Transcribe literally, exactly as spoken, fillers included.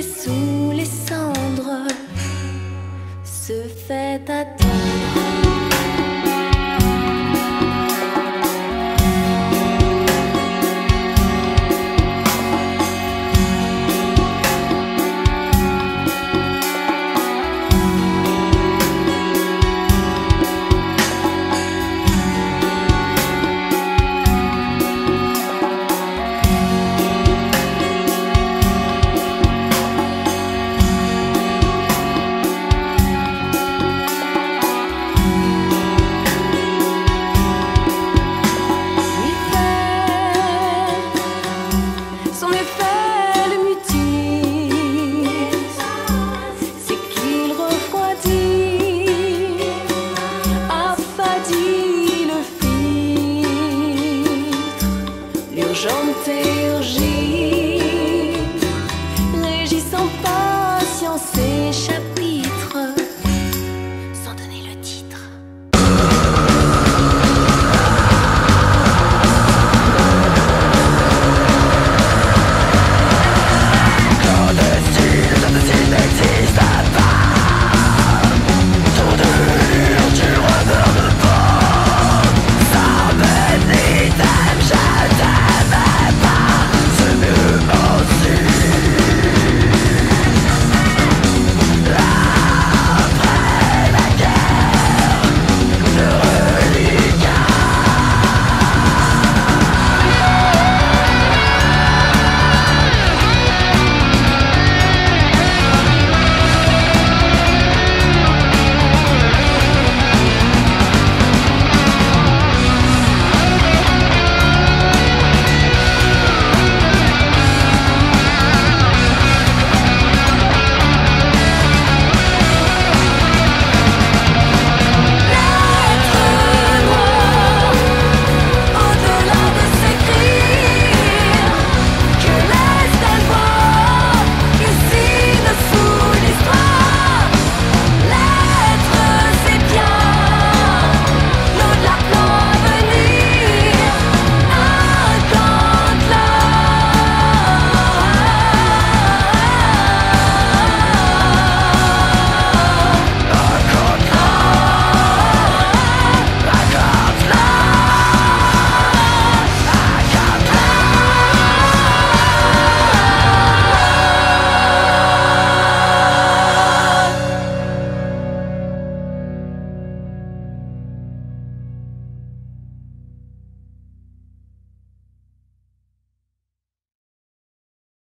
sous les cendres, se fait attendre.